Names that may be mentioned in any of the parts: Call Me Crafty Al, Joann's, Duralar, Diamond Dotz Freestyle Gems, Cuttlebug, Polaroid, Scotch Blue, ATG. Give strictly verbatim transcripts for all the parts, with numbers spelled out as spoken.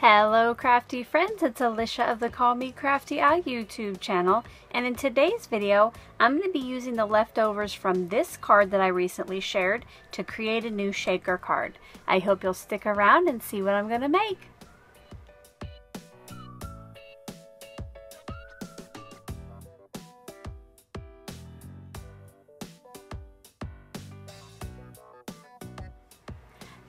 Hello crafty friends, it's Alicia of the Call Me Crafty Al YouTube channel, and in today's video I'm going to be using the leftovers from this card that I recently shared to create a new shaker card. I hope you'll stick around and see what I'm going to make.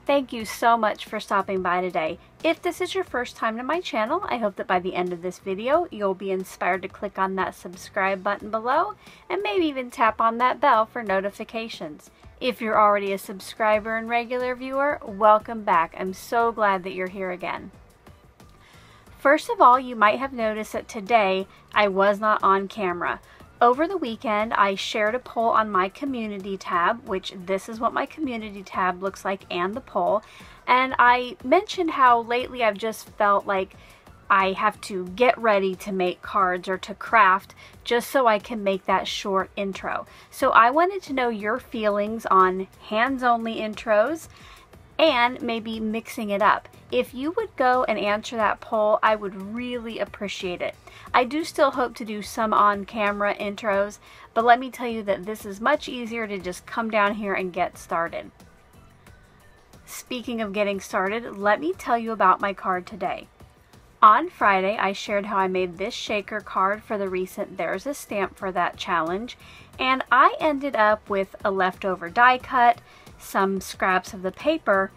Thank you so much for stopping by today. If this is your first time to my channel, I hope that by the end of this video, you'll be inspired to click on that subscribe button below and maybe even tap on that bell for notifications. If you're already a subscriber and regular viewer, welcome back. I'm so glad that you're here again. First of all, you might have noticed that today I was not on camera. Over the weekend, I shared a poll on my community tab, which this is what my community tab looks like and the poll, and I mentioned how lately I've just felt like I have to get ready to make cards or to craft just so I can make that short intro. So I wanted to know your feelings on hands-only intros and maybe mixing it up. If you would go and answer that poll, I would really appreciate it. I do still hope to do some on-camera intros, but let me tell you that this is much easier to just come down here and get started. Speaking of getting started, let me tell you about my card today. On Friday, I shared how I made this shaker card for the recent There's a Stamp for That challenge, and I ended up with a leftover die cut, some scraps of the paper,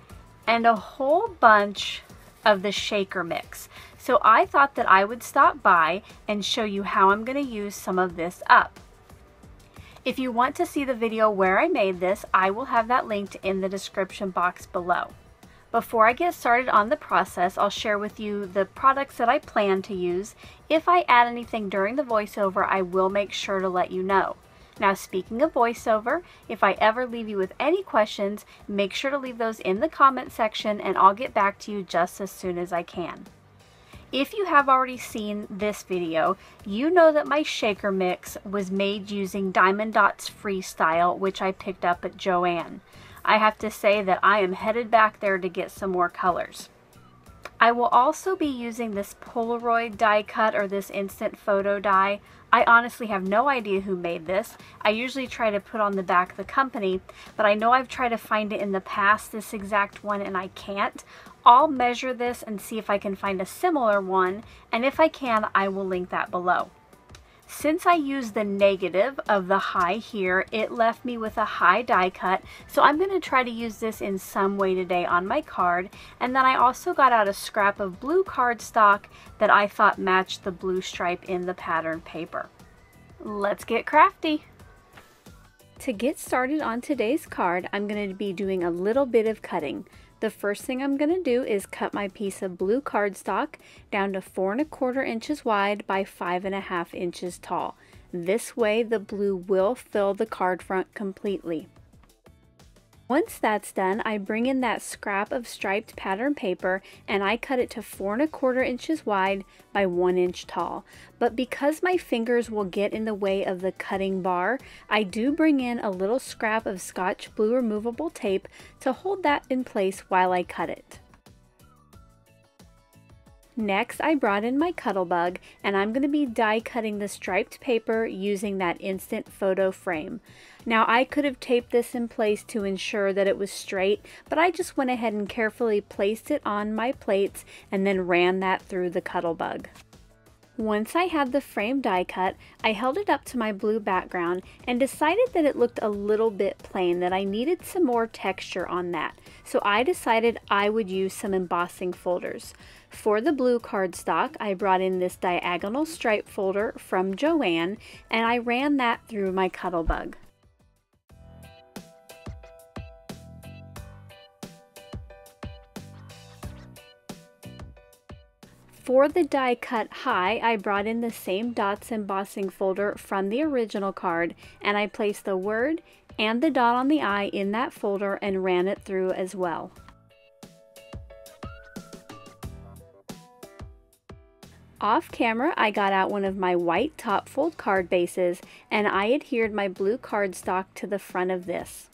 and a whole bunch of the shaker mix. So I thought that I would stop by and show you how I'm going to use some of this up. If you want to see the video where I made this, I will have that linked in the description box below. Before I get started on the process, I'll share with you the products that I plan to use. If I add anything during the voiceover, I will make sure to let you know. Now, speaking of voiceover, if I ever leave you with any questions, make sure to leave those in the comment section and I'll get back to you just as soon as I can. If you have already seen this video, you know that my shaker mix was made using Diamond Dotz Freestyle, which I picked up at Joann's. I have to say that I am headed back there to get some more colors. I will also be using this Polaroid die cut, or this instant photo die. I honestly have no idea who made this. I usually try to put on the back the company, but I know I've tried to find it in the past, this exact one, and I can't. I'll measure this and see if I can find a similar one, and if I can, I will link that below. Since I used the negative of the high here, it left me with a high die cut, so I'm going to try to use this in some way today on my card. And then I also got out a scrap of blue cardstock that I thought matched the blue stripe in the pattern paper. Let's get crafty! To get started on today's card, I'm going to be doing a little bit of cutting. The first thing I'm going to do is cut my piece of blue cardstock down to four and a quarter inches wide by five and a half inches tall. This way the blue will fill the card front completely. Once that's done, I bring in that scrap of striped pattern paper and I cut it to four and a quarter inches wide by one inch tall. But because my fingers will get in the way of the cutting bar, I do bring in a little scrap of Scotch Blue removable tape to hold that in place while I cut it. Next, I brought in my Cuttlebug, and I'm going to be die cutting the striped paper using that instant photo frame. Now, I could have taped this in place to ensure that it was straight, but I just went ahead and carefully placed it on my plates and then ran that through the Cuttlebug. Once I had the frame die cut, I held it up to my blue background and decided that it looked a little bit plain, that I needed some more texture on that. So I decided I would use some embossing folders. For the blue cardstock, I brought in this diagonal stripe folder from Joann's and I ran that through my Cuttlebug. For the die cut high, I brought in the same dots embossing folder from the original card and I placed the word and the dot on the I in that folder and ran it through as well. Off camera, I got out one of my white top fold card bases and I adhered my blue cardstock to the front of this.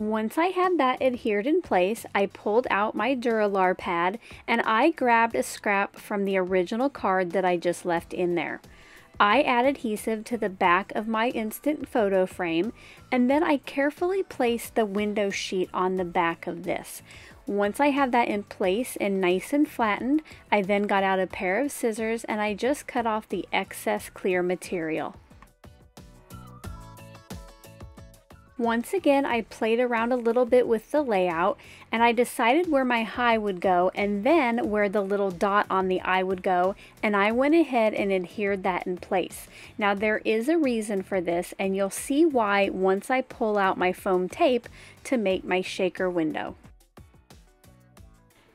Once I had that adhered in place, I pulled out my Duralar pad and I grabbed a scrap from the original card that I just left in there. I add adhesive to the back of my instant photo frame, and then I carefully place the window sheet on the back of this. Once I have that in place and nice and flattened, I then got out a pair of scissors and I just cut off the excess clear material. Once again, I played around a little bit with the layout and I decided where my high would go and then where the little dot on the eye would go, and I went ahead and adhered that in place. Now there is a reason for this and you'll see why once I pull out my foam tape to make my shaker window.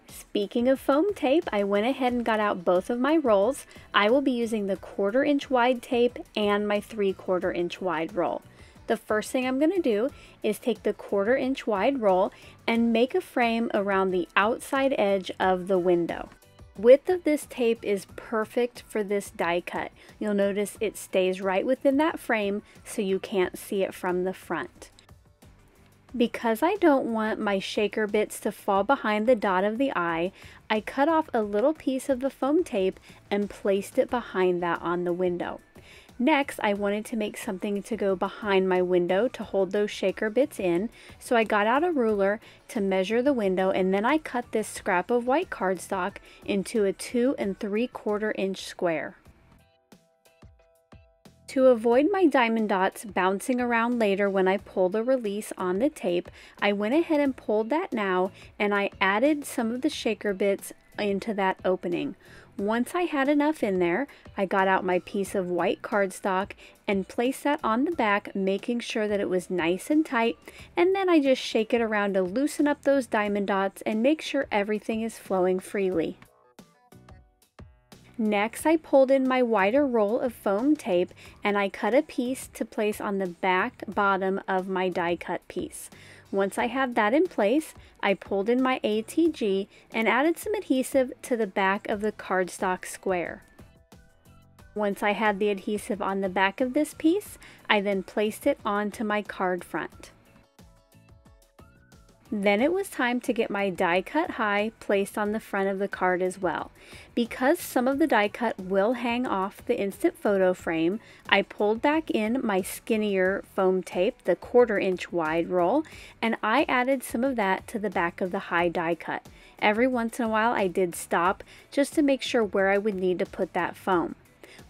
Speaking of foam tape, I went ahead and got out both of my rolls. I will be using the quarter inch wide tape and my three quarter inch wide roll. The first thing I'm going to do is take the quarter inch wide roll and make a frame around the outside edge of the window. Width of this tape is perfect for this die cut. You'll notice it stays right within that frame so you can't see it from the front. Because I don't want my shaker bits to fall behind the dot of the eye, I cut off a little piece of the foam tape and placed it behind that on the window. Next, I wanted to make something to go behind my window to hold those shaker bits in, so I got out a ruler to measure the window and then I cut this scrap of white cardstock into a two and three quarter inch square. To avoid my diamond dots bouncing around later when I pull the release on the tape, I went ahead and pulled that now and I added some of the shaker bits into that opening. Once I had enough in there, I got out my piece of white cardstock and placed that on the back, making sure that it was nice and tight, and then I just shake it around to loosen up those diamond dots and make sure everything is flowing freely. Next, I pulled in my wider roll of foam tape and I cut a piece to place on the back bottom of my die cut piece. Once I had that in place, I pulled in my A T G and added some adhesive to the back of the cardstock square. Once I had the adhesive on the back of this piece, I then placed it onto my card front. Then it was time to get my die cut high placed on the front of the card as well. Because some of the die cut will hang off the instant photo frame, I pulled back in my skinnier foam tape, the quarter inch wide roll, and I added some of that to the back of the high die cut. Every once in a while I did stop just to make sure where I would need to put that foam.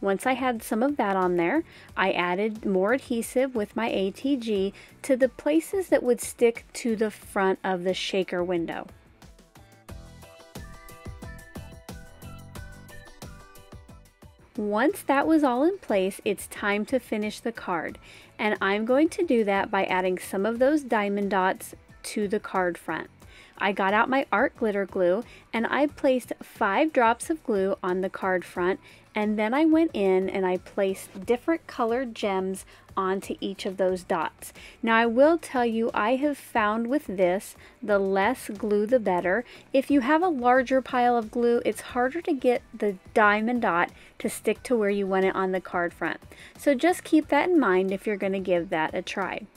Once I had some of that on there, I added more adhesive with my A T G to the places that would stick to the front of the shaker window. Once that was all in place, it's time to finish the card, and I'm going to do that by adding some of those diamond dots to the card front. I got out my art glitter glue and I placed five drops of glue on the card front, and then I went in and I placed different colored gems onto each of those dots. Now I will tell you, I have found with this, the less glue the better. If you have a larger pile of glue, it's harder to get the diamond dot to stick to where you want it on the card front. So just keep that in mind if you're going to give that a try.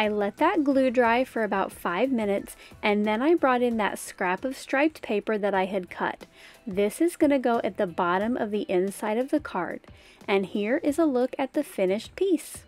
I let that glue dry for about five minutes and then I brought in that scrap of striped paper that I had cut. This is going to go at the bottom of the inside of the card. And here is a look at the finished piece.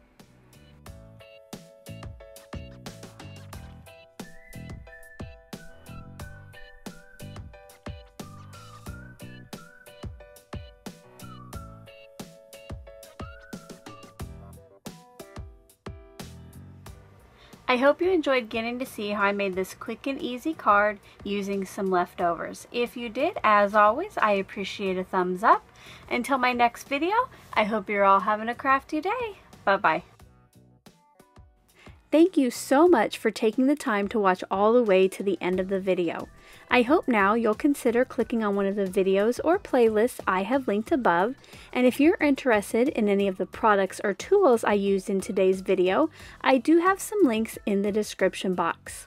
I hope you enjoyed getting to see how I made this quick and easy card using some leftovers. If you did, as always, I appreciate a thumbs up. Until my next video, I hope you're all having a crafty day. Bye-bye. Thank you so much for taking the time to watch all the way to the end of the video. I hope now you'll consider clicking on one of the videos or playlists I have linked above, and if you're interested in any of the products or tools I used in today's video, I do have some links in the description box.